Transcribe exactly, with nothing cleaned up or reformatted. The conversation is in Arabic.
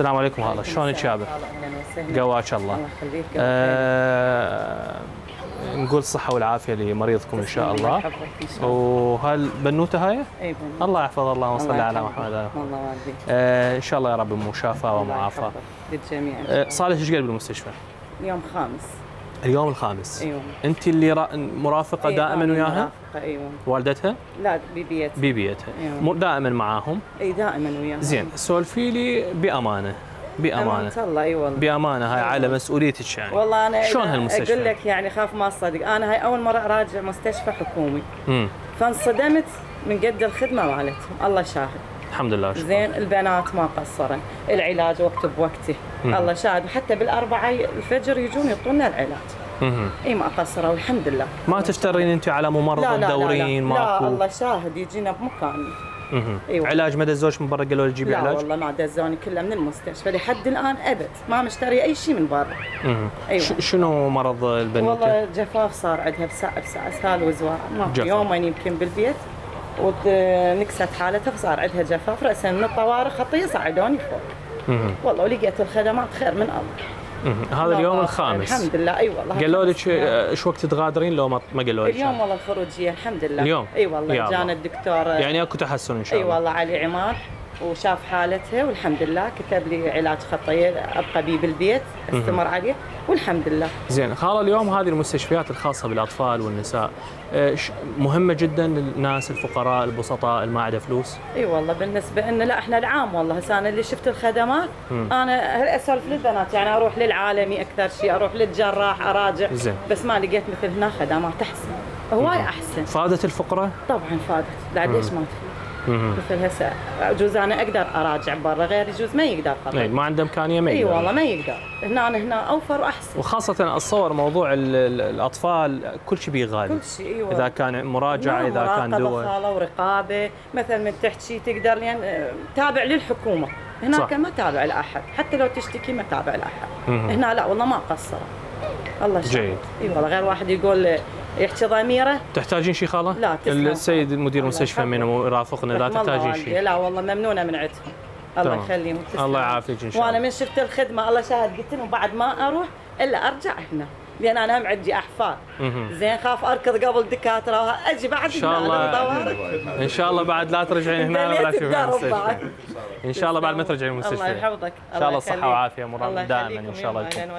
السلام عليكم. هلا شلونك يابا؟ قواك الله. أه نقول الصحة والعافية لمريضكم إن شاء الله. وهالبنوتة هاي؟ أي بنوتة. الله يحفظها. اللهم صل على محمد. الله يرضيك. أه إن شاء الله يا رب بمشافاة ومعافاة للجميع. أه صار لك ايش قد بالمستشفى؟ يوم خامس. اليوم الخامس. ايوه. انت اللي را... مرافقه أيوة. دائما وياها؟ مرافقه ايوه. والدتها؟ لا ببيتها. ببيتها. أيوة. دائما معاهم؟ اي دائما وياها. زين، سولفي لي بامانه. بامانه. الله اي والله. بامانه هاي أيوة. على مسؤوليتك يعني. والله انا شلون هالمستشفى؟ اقول لك يعني خاف ما اصدق، انا هاي اول مره اراجع مستشفى حكومي. امم. فانصدمت من قد الخدمه مالتهم، الله شاهد. الحمد لله شكرا. زين البنات ما قصرن، العلاج وقت بوقته، الله شاهد، حتى بالاربعه الفجر يجون يعطونا العلاج. اها. اي ما قصروا الحمد لله. ما تفترين انت على ممرض تدورين ماكو؟ لا الله شاهد يجينا بمكان. اها. أيوة. علاج ما دزوش من برا قالوا لي جيبي علاج؟ لا والله ما دزوني كله من المستشفى لحد الان ابد، ما مشتري اي شيء من برا. اها. ايوه. شنو مرض البنوته؟ والله جفاف صار عندها بساعه بساعه سال وزواع، ما يومين يمكن بالبيت. ونكست حالتها فصار عندها جفاف راسا من الطوارئ خطيه صعدوني فوق. مم. والله ولقيت الخدمات خير من الله. هذا اليوم الخامس. الحمد لله اي والله. قالوا لك ايش وقت تغادرين لو ما قالوا لك؟ اليوم والله الخروجيه الحمد لله. اليوم؟ اي والله جانا الدكتور يعني اكو تحسن ان شاء الله. اي والله علي عماد وشاف حالتها والحمد لله كتب لي علاج خطيه ابقى بيه بالبيت استمر عليه والحمد لله. زين خاله اليوم هذه المستشفيات الخاصه بالاطفال والنساء مهمه جدا للناس الفقراء البسطاء اللي ما عندها فلوس. اي والله بالنسبه لنا لا احنا العام والله هسه انا اللي شفت الخدمات م. انا اسولف للبنات يعني اروح للعالمي اكثر شيء اروح للجراح اراجع زين. بس ما لقيت مثل هنا خدمات احسن هواي احسن. فادت الفقره؟ طبعا فادت بعد ليش ما تفيد؟ مثل هسه يجوز انا اقدر اراجع برا غير يجوز ما يقدر طبعا. ما عنده امكانيه ما يقدر. اي والله ما يقدر، هنا أنا هنا اوفر واحسن. وخاصه اتصور موضوع الاطفال كل شيء بيه غالي. كل شيء ايوه. اذا كان مراجعه اذا كان دواء. مراقبه خاله ورقابه، مثلا من تحكي تقدر لان تابع للحكومه، هناك ما تابع لاحد، حتى لو تشتكي ما تابع لاحد. هنا لا والله ما قصروا. الله يشكرك. جيد. اي والله غير واحد يقول يحكي ضميره. تحتاجين شيء خاله؟ لا تسلم. السيد مدير المستشفى من يرافقنا لا تحتاجين شيء. لا والله ممنونه من عندهم. الله يخليهم وتسلم. الله يعافيك ان شاء الله. وانا من شفت الخدمه الله شاهد قلت لهم بعد ما اروح الا ارجع هنا لان انا هم عندي احفاد. زين خاف اركض قبل دكاتره اجي بعد ان شاء الله. ان شاء الله بعد لا ترجعين هنا ولا تشوفين المستشفى. ان شاء الله بعد ما ترجعين المستشفى. الله يحفظك. ان شاء الله صحه وعافيه مرام دائما ان شاء الله.